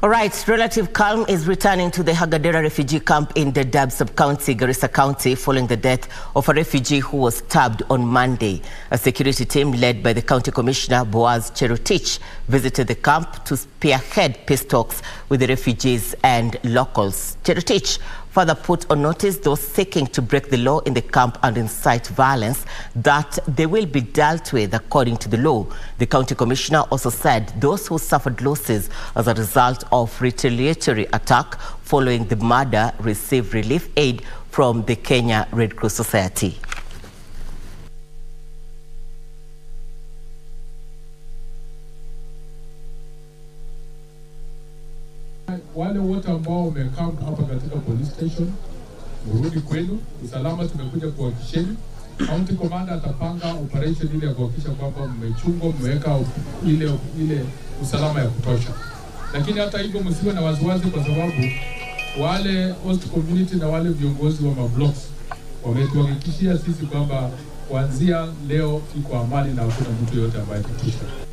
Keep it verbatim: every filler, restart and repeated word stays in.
All right, relative calm is returning to the Hagadera refugee camp in Daadab sub-county, Garissa County, following the death of a refugee who was stabbed on Monday. A security team led by the county commissioner, Boaz Cherutich, visited the camp to spearhead peace talks with the refugees and locals. Cherutich further put on notice those seeking to break the law in the camp and incite violence that they will be dealt with according to the law. The county commissioner also said those who suffered losses as a result of retaliatory attack following the murder received relief aid from the Kenya Red Cross Society. Wale wote ambao wamecamp hapa katika police station, mrudi kwenu, usalama tumekuja kuhakikisheni. County commander atapanga operation ile ya kuhakikisha kwamba mmechunga, mmeweka ile ile usalama ya kutosha. Lakini hata hivyo msiwe na wasiwasi kwa sababu wale host community na wale viongozi wa mablocks wametuhakikishia sisi kwamba kuanzia leo iko amani na hakuna mtu yote ambaye atatishwa.